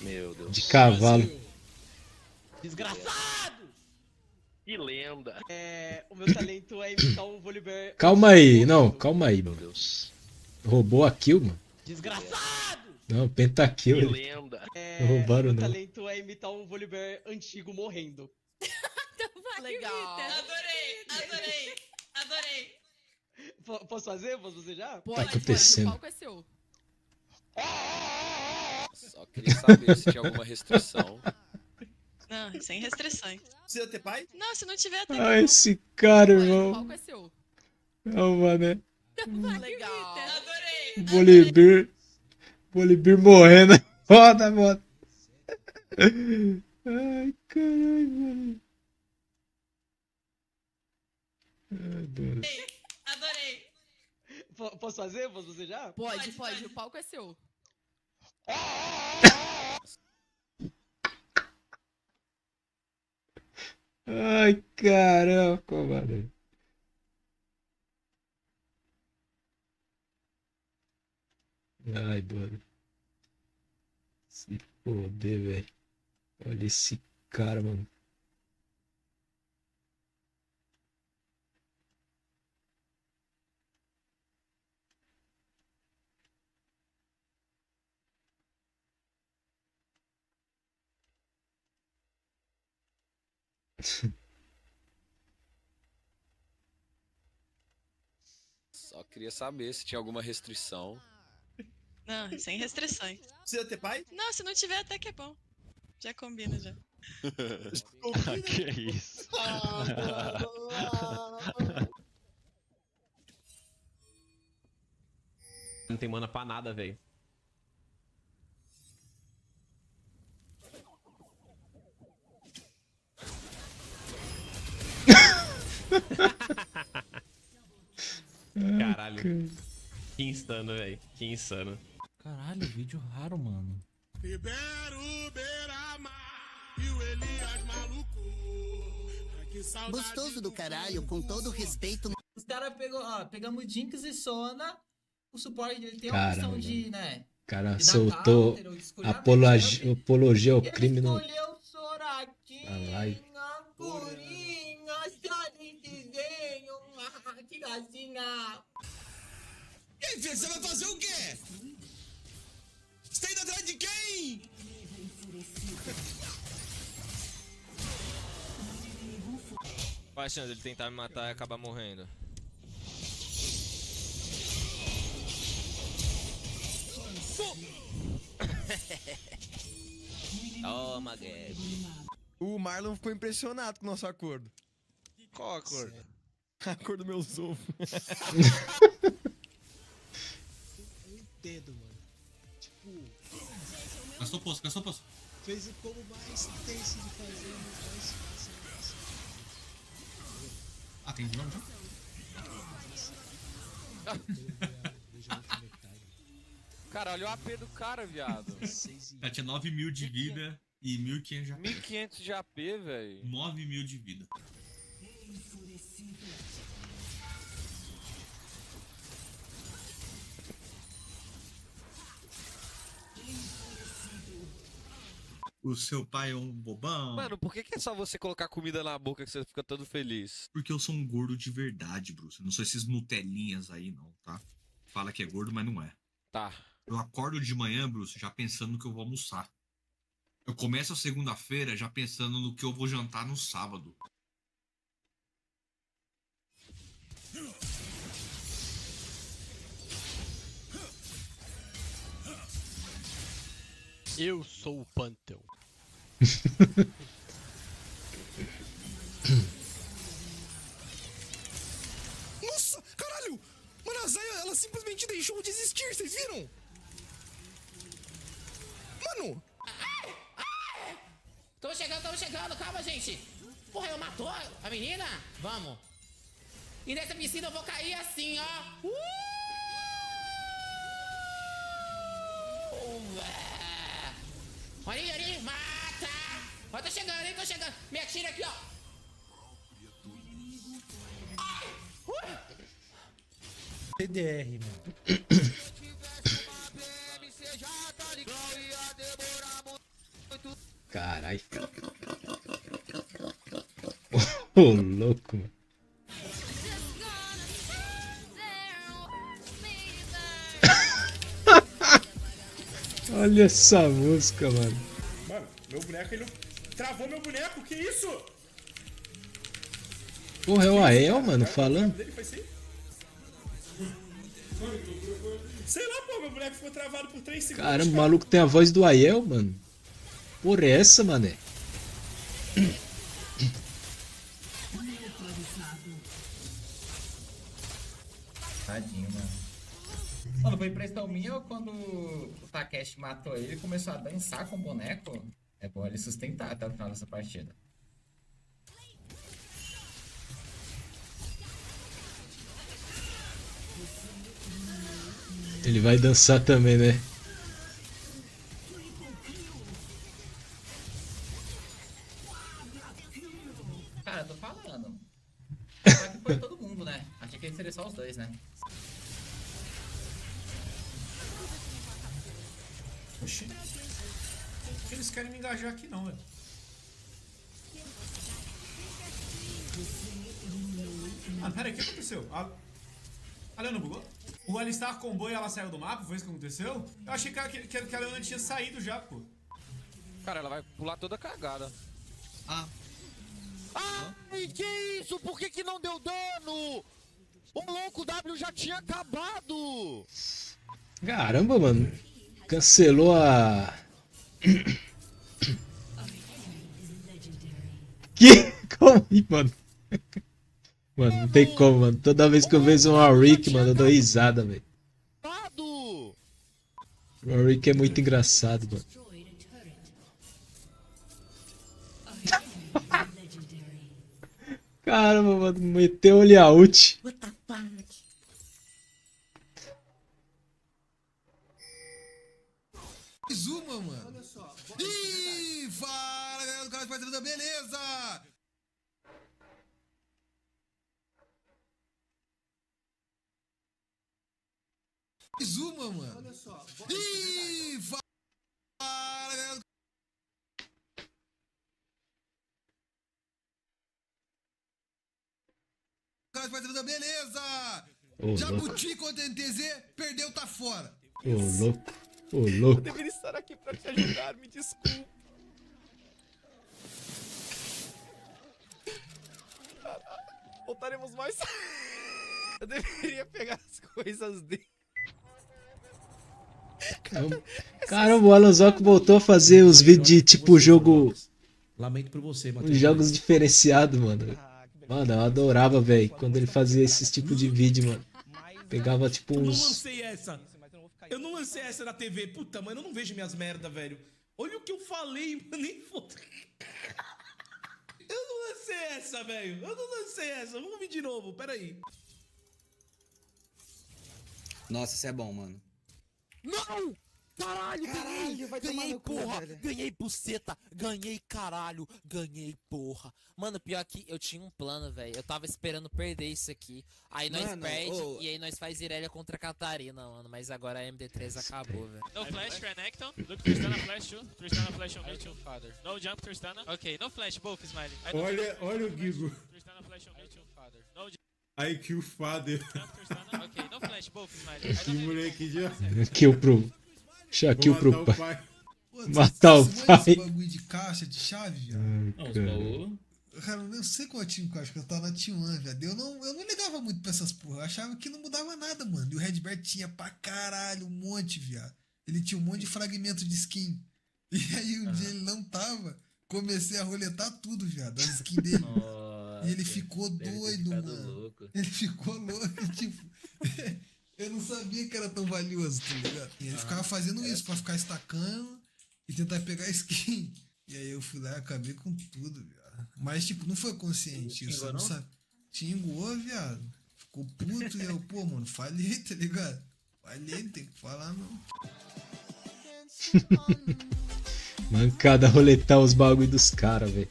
Meu Deus. De cavalo. Desgraçados! Que lenda. É, o meu talento é imitar o Volibear. Calma aí, não, calma aí, meu Deus. Roubou a kill, mano. Desgraçados! Não, pentakill. Que lenda. É, não roubaram, não. O meu talento é imitar o Volibear antigo morrendo. Legal. Adorei. Posso fazer? Posso fazer já? Tá acontecendo. O palco é seu. Só queria saber se tinha alguma restrição. Não, sem restrições. Precisa ter pai? Não, se não tiver, tem. Ah, esse cara, irmão. O palco é seu. Não, mano. Legal. Adorei. Volibear morrendo. Foda, mano. Ai, caralho, mano. Adorei. Posso fazer? Posso fazer já? Pode. O palco é seu. Ai, caramba, comadre. Ai, mano. Se foder, velho. Olha esse cara, mano. Só queria saber se tinha alguma restrição. Não, sem restrições. Precisa ter pai? Não, se não tiver até que é bom. Já combina, já. Ah, que é isso? Não tem mana pra nada, velho. Caralho. Que insano, velho. Que insano. Caralho, vídeo raro, mano. Libero o Beirama e o Elias maluco. Gostoso do caralho, com todo respeito. Os caras pegamos Jinx e Sona. O suporte dele tem uma opção de, né? O cara soltou apologia ao crime no... Escolheu Sorakinho, purinho, salidezinho, que gatinha. Ei, filho, você vai fazer o quê? Você tá indo atrás de quem? Qual a chance de ele tentar me matar e acabar morrendo? Toma, Gabi. O Marlon ficou impressionado com o nosso acordo. Qual acordo? A cor do meu ovo. Eu entendo, mano. Tipo... Gastou o posto. Fez o combo mais tenso de fazer, mas... Ah, tem de novo já? Cara, olha o AP do cara, viado. Já tinha 9 mil de vida. E 1.500 de AP. 1.500 de AP, velho. 9 mil de vida. O seu pai é um bobão. Mano, por que é só você colocar comida na boca que você fica todo feliz? Porque eu sou um gordo de verdade, Bruce. Eu não sou esses nutelinhas aí, não, tá? Fala que é gordo, mas não é. Tá. Eu acordo de manhã, Bruce, já pensando no que eu vou almoçar. Eu começo a segunda-feira já pensando no que eu vou jantar no sábado. Eu sou o Pantheon. Nossa, caralho! Mano, a Zaya, ela simplesmente deixou de existir, vocês viram? Mano! Tamo chegando, calma, gente. Porra, eu matou a menina? Vamos. E nessa piscina eu vou cair assim, ó. Olha aí, mata. Ó, tô chegando. Me atira aqui, ó. CDR, mano. Se eu tivesse uma BMCJ, ia demorar muito. Carai. Ô, louco, mano. Olha essa música, mano. Mano, meu boneco, ele travou meu boneco, que isso? Porra, é o Aiel, mano, falando. Sei lá, pô, meu boneco ficou travado por 3 segundos. Caramba, o maluco tem a voz do Aiel, mano. Porra, é essa, mané? Tadinho, mano. Mano, foi impressão minha quando o Takeshi matou ele e começou a dançar com o boneco. É bom ele sustentar até o final dessa partida. Ele vai dançar também, né? Cara, eu tô falando. Só que foi todo mundo, né? Achei que seria só os dois, né? Oxi. Eles querem me engajar aqui não, velho. Ah, pera aí, o que aconteceu? A Leona bugou? O Alistar combou e ela saiu do mapa, foi isso que aconteceu? Eu achei que a Leona tinha saído já, pô. Cara, ela vai pular toda cagada. Ah. Ai, que isso? Por que que não deu dano? O louco W já tinha acabado. Caramba, mano. Cancelou a... Que? Como? Ih, mano. Mano, não tem como, mano. Toda vez que eu vejo um Warwick, mano, eu dou risada, velho. O Warwick é muito engraçado, mano. Caramba, mano, meteu ali a ult. Mais uma, mano. Olha só. Ih, fala, galera do canal de Partida, beleza? Mais uma, mano. Olha só. Ih, fala, galera do... Beleza! Oh, Jabuti contra NTZ, perdeu, tá fora. Ô, oh, louco, ô, oh, louco. Eu deveria estar aqui pra te ajudar, me desculpa. Caraca, voltaremos mais. Eu deveria pegar as coisas dele. Caramba, o Alan Zocco voltou a fazer os vídeos de tipo jogo. Lamento por você, Matheus. Jogos diferenciados, mano. Mano, eu adorava, velho, quando ele fazia esses tipos de vídeo, mano. Pegava, tipo, uns... Eu não lancei essa na TV, puta, mano, eu não vejo minhas merda, velho. Olha o que eu falei, mano, nem foda. Eu não lancei essa, velho. Eu não lancei essa. Vamos ver de novo, peraí. Nossa, isso é bom, mano. Não! Caralho, ganhei porra, ganhei buceta, ganhei caralho, ganhei porra. Mano, pior que eu tinha um plano, velho. Eu tava esperando perder isso aqui. Aí nós perde e aí nós faz Irelia contra a Katarina, mano. Mas agora a MD3 acabou, velho. No flash, Renekton. Look, Tristana flash you. Tristana flash on me too. Father. No jump, Tristana. Ok, no flash, both smiley. Olha o Gigo. Tristana flash on me too, father. No jump. I kill father. Ok, no flash, both smiley. Que moleque já. Kill pro... Shaquille pro pai. Matar o pai. Bagulho de caixa, de chave, viado. Cara, eu não sei qual é o time que eu acho que eu tava na T1, viado. Eu não ligava muito pra essas porra. Eu achava que não mudava nada, mano. E o Redbert tinha pra caralho um monte, viado. Ele tinha um monte de fragmento de skin. E aí um dia ele não tava. Comecei a roletar tudo, viado. As skins dele. E ele ficou doido, mano. Louco. Ele ficou louco, tipo. Eu não sabia que era tão valioso, tá ligado? E ele ficava fazendo isso, pra ficar estacando e tentar pegar skin. E aí eu fui lá e acabei com tudo, viado. Mas, tipo, não foi consciente isso, não sabe? Tinguou, viado. Ficou puto e eu, pô, mano, falhei, tá ligado? Falhei, não tem o que falar, não. Mancada roletar os bagulho dos caras, velho.